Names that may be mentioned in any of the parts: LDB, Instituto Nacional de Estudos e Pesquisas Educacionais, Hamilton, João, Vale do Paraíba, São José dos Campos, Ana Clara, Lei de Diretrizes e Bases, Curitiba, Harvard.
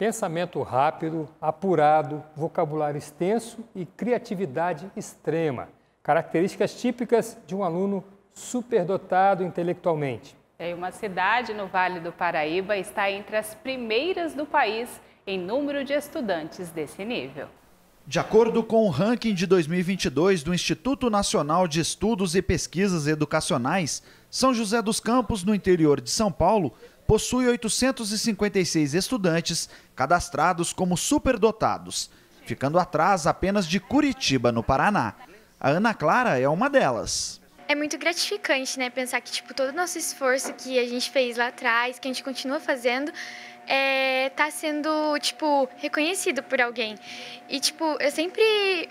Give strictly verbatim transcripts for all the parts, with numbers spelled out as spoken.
pensamento rápido, apurado, vocabulário extenso e criatividade extrema, características típicas de um aluno superdotado intelectualmente. É, uma cidade no Vale do Paraíba está entre as primeiras do país em número de estudantes desse nível. De acordo com o ranking de dois mil e vinte e dois do Instituto Nacional de Estudos e Pesquisas Educacionais, São José dos Campos, no interior de São Paulo, possui oitocentos e cinquenta e seis estudantes cadastrados como superdotados, ficando atrás apenas de Curitiba, no Paraná. A Ana Clara é uma delas. É muito gratificante, né, pensar que tipo, todo o nosso esforço que a gente fez lá atrás, que a gente continua fazendo, está é, sendo tipo, reconhecido por alguém. E tipo, eu sempre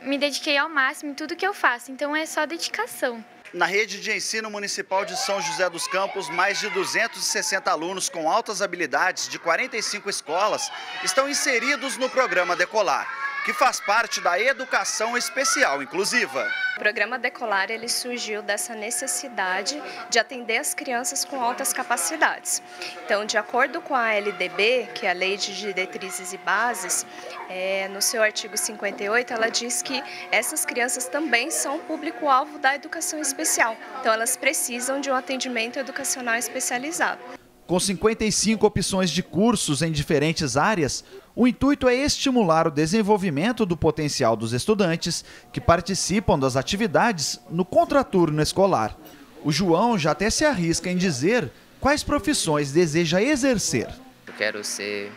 me dediquei ao máximo em tudo que eu faço, então é só dedicação. Na rede de ensino municipal de São José dos Campos, mais de duzentos e sessenta alunos com altas habilidades de quarenta e cinco escolas estão inseridos no programa Decolar, que faz parte da educação especial inclusiva. O programa Decolar ele surgiu dessa necessidade de atender as crianças com altas capacidades. Então, de acordo com a L D B, que é a Lei de Diretrizes e Bases, é, no seu artigo cinquenta e oito, ela diz que essas crianças também são público-alvo da educação especial. Então, elas precisam de um atendimento educacional especializado. Com cinquenta e cinco opções de cursos em diferentes áreas, o intuito é estimular o desenvolvimento do potencial dos estudantes que participam das atividades no contraturno escolar. O João já até se arrisca em dizer quais profissões deseja exercer. Eu quero ser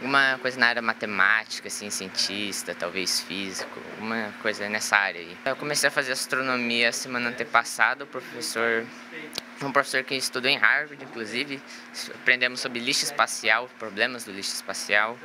uma coisa na área matemática, assim, cientista, talvez físico, uma coisa nessa área aí. Eu comecei a fazer astronomia semana antepassada, o professor... Um professor que estudou em Harvard, inclusive, aprendemos sobre lixo espacial, problemas do lixo espacial.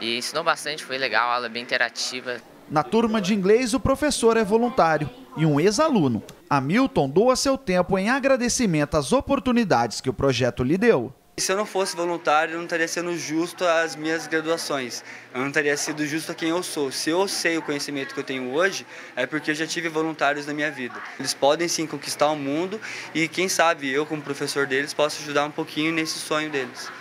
E ensinou bastante, foi legal, aula bem interativa. Na turma de inglês, o professor é voluntário e um ex-aluno. Hamilton doa seu tempo em agradecimento às oportunidades que o projeto lhe deu. Se eu não fosse voluntário, eu não estaria sendo justo às minhas graduações. Eu não estaria sendo justo a quem eu sou. Se eu sei o conhecimento que eu tenho hoje, é porque eu já tive voluntários na minha vida. Eles podem sim conquistar o mundo e quem sabe eu, como professor deles, posso ajudar um pouquinho nesse sonho deles.